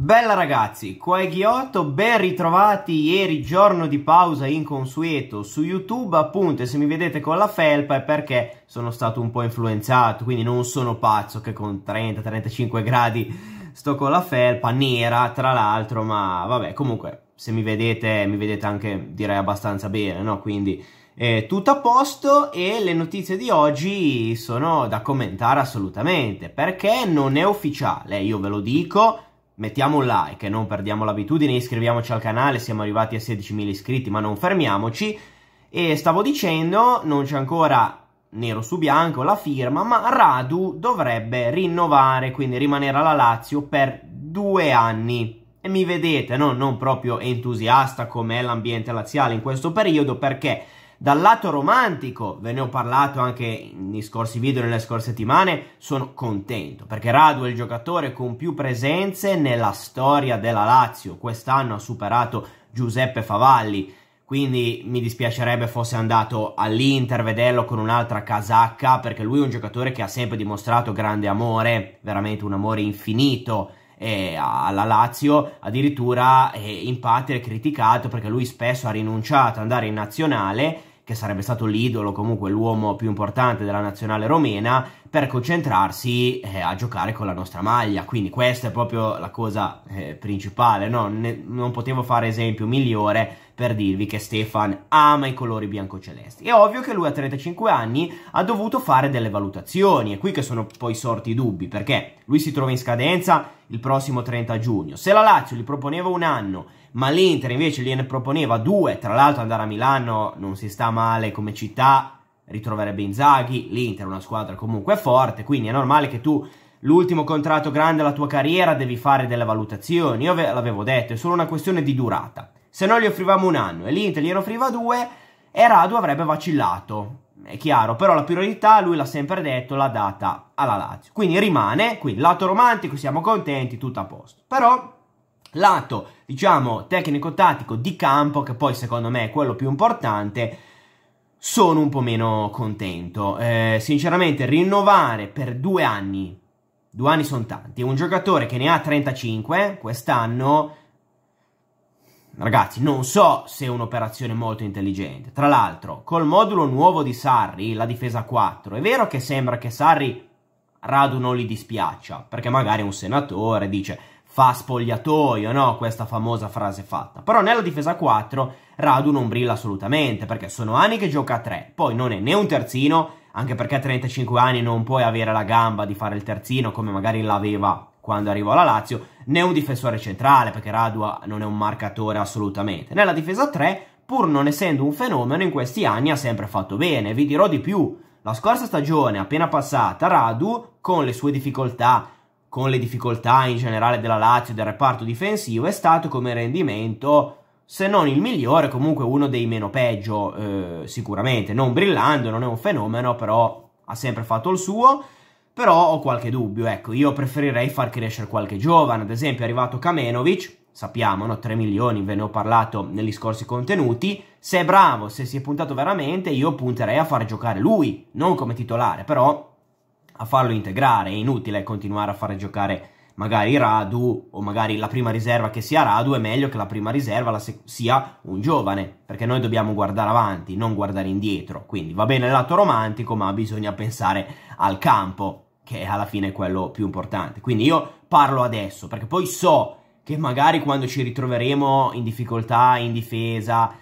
Bella ragazzi, qua è Ghiotto, ben ritrovati. Ieri giorno di pausa inconsueto su YouTube, appunto, e se mi vedete con la felpa è perché sono stato un po' influenzato, quindi non sono pazzo che con 30-35 gradi sto con la felpa, nera tra l'altro, ma vabbè, comunque se mi vedete, mi vedete anche direi abbastanza bene, no? Quindi tutto a posto, e le notizie di oggi sono da commentare assolutamente, perché non è ufficiale, io ve lo dico. Mettiamo un like e non perdiamo l'abitudine, iscriviamoci al canale, siamo arrivati a 16.000 iscritti ma non fermiamoci. E stavo dicendo, non c'è ancora nero su bianco la firma, ma Radu dovrebbe rinnovare, quindi rimanere alla Lazio per 2 anni. E mi vedete, no? Non proprio entusiasta com'è l'ambiente laziale in questo periodo, perché dal lato romantico, ve ne ho parlato anche nei scorsi video, nelle scorse settimane, sono contento perché Radu è il giocatore con più presenze nella storia della Lazio. Quest'anno ha superato Giuseppe Favalli, quindi mi dispiacerebbe fosse andato all'Inter, vederlo con un'altra casacca, perché lui è un giocatore che ha sempre dimostrato grande amore, veramente un amore infinito alla Lazio. Addirittura in parte è criticato perché lui spesso ha rinunciato ad andare in nazionale, che sarebbe stato l'idolo, comunque l'uomo più importante della nazionale romena, per concentrarsi a giocare con la nostra maglia. Quindi questa è proprio la cosa principale, no? Non potevo fare esempio migliore per dirvi che Stefan ama i colori biancocelesti. È ovvio che lui a 35 anni ha dovuto fare delle valutazioni, è qui che sono poi sorti i dubbi, perché lui si trova in scadenza il prossimo 30 giugno. Se la Lazio gli proponeva un anno, ma l'Inter invece gliene proponeva 2, tra l'altro andare a Milano non si sta male come città, ritroverebbe Inzaghi, l'Inter è una squadra comunque forte, quindi è normale che tu l'ultimo contratto grande della tua carriera devi fare delle valutazioni. Io l'avevo detto, è solo una questione di durata. Se noi gli offrivamo un anno e l'Inter gli offriva 2, Radu avrebbe vacillato, è chiaro, però la priorità, lui l'ha sempre detto, l'ha data alla Lazio. Quindi rimane, quindi lato romantico siamo contenti, tutto a posto. Però lato, diciamo, tecnico-tattico di campo, che poi secondo me è quello più importante, sono un po' meno contento. Sinceramente rinnovare per 2 anni, 2 anni sono tanti, un giocatore che ne ha 35 quest'anno... Ragazzi, non so se è un'operazione molto intelligente. Tra l'altro, col modulo nuovo di Sarri, la difesa 4, è vero che sembra che Sarri Radu non gli dispiaccia, perché magari un senatore dice fa spogliatoio, no? Questa famosa frase fatta. Però nella difesa 4 Radu non brilla assolutamente, perché sono anni che gioca a 3, poi non è né un terzino, anche perché a 35 anni non puoi avere la gamba di fare il terzino come magari l'aveva quando arrivò alla Lazio, né un difensore centrale, perché Radu non è un marcatore assolutamente. Nella difesa 3, pur non essendo un fenomeno, in questi anni ha sempre fatto bene. Vi dirò di più, la scorsa stagione appena passata, Radu, con le sue difficoltà, con le difficoltà in generale della Lazio, del reparto difensivo, è stato come rendimento, se non il migliore, comunque uno dei meno peggio, sicuramente. Non brillando, non è un fenomeno, però ha sempre fatto il suo. Però ho qualche dubbio, ecco, io preferirei far crescere qualche giovane. Ad esempio è arrivato Kamenovic, sappiamo, no? 3 milioni, ve ne ho parlato negli scorsi contenuti. Se è bravo, se si è puntato veramente, io punterei a far giocare lui, non come titolare, però a farlo integrare. È inutile continuare a far giocare magari Radu, o magari la prima riserva che sia Radu. È meglio che la prima riserva sia un giovane, perché noi dobbiamo guardare avanti, non guardare indietro. Quindi va bene il lato romantico, ma bisogna pensare al campo, che alla fine è quello più importante. Quindi io parlo adesso, perché poi so che magari quando ci ritroveremo in difficoltà, in difesa,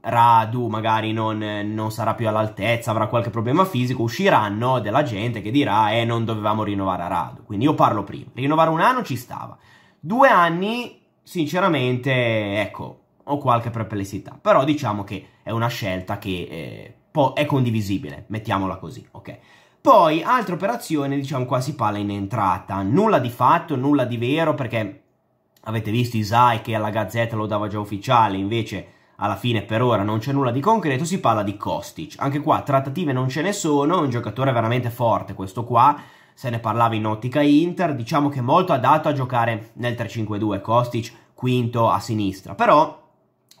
Radu magari non sarà più all'altezza, avrà qualche problema fisico, usciranno della gente che dirà non dovevamo rinnovare a Radu. Quindi io parlo prima, rinnovare un anno ci stava, 2 anni sinceramente, ecco, ho qualche perplessità, però diciamo che è una scelta che è condivisibile, mettiamola così, ok? Poi, altra operazione, diciamo qua si parla in entrata, nulla di fatto, nulla di vero, perché avete visto Isai che alla Gazzetta lo dava già ufficiale, invece alla fine per ora non c'è nulla di concreto. Si parla di Kostic, anche qua trattative non ce ne sono, è un giocatore veramente forte questo qua, se ne parlava in ottica Inter, diciamo che è molto adatto a giocare nel 3-5-2, Kostic quinto a sinistra, però...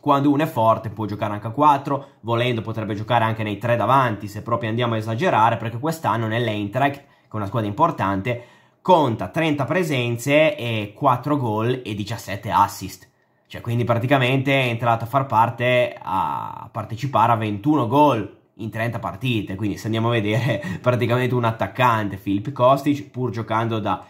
Quando uno è forte può giocare anche a 4, volendo potrebbe giocare anche nei 3 davanti, se proprio andiamo a esagerare, perché quest'anno nell'Eintracht, che è una squadra importante, conta 30 presenze e 4 gol e 17 assist. Cioè, quindi praticamente è entrato a far parte, a partecipare a 21 gol in 30 partite. Quindi se andiamo a vedere, praticamente un attaccante, Filip Kostic, pur giocando da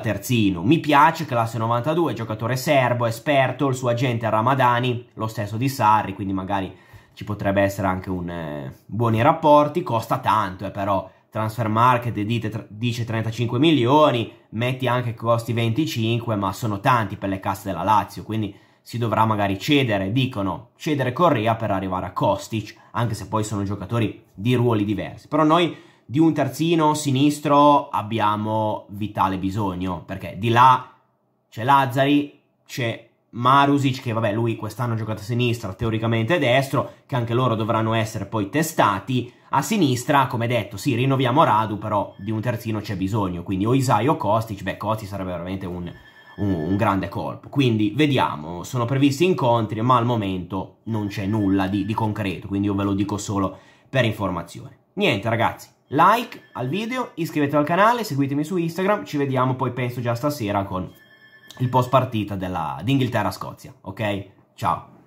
terzino. Mi piace, classe 92, giocatore serbo, esperto, il suo agente Ramadani, lo stesso di Sarri, quindi magari ci potrebbe essere anche un buoni rapporti. Costa tanto, però Transfermarkt dice 35 milioni, metti anche costi 25, ma sono tanti per le casse della Lazio, quindi si dovrà magari cedere, dicono, cedere Correa per arrivare a Kostic, anche se poi sono giocatori di ruoli diversi. Però noi di un terzino sinistro abbiamo vitale bisogno, perché di là c'è Lazzari, c'è Marusic, che vabbè, lui quest'anno ha giocato a sinistra, teoricamente destro, che anche loro dovranno essere poi testati. A sinistra, come detto, sì, rinnoviamo Radu, però di un terzino c'è bisogno, quindi o Isai o Kostic. Beh, Kostic sarebbe veramente un grande colpo. Quindi vediamo, sono previsti incontri, ma al momento non c'è nulla di concreto, quindi io ve lo dico solo per informazione. Niente ragazzi, like al video, iscrivetevi al canale, seguitemi su Instagram, ci vediamo poi penso già stasera con il post partita d'Inghilterra-Scozia, ok? Ciao!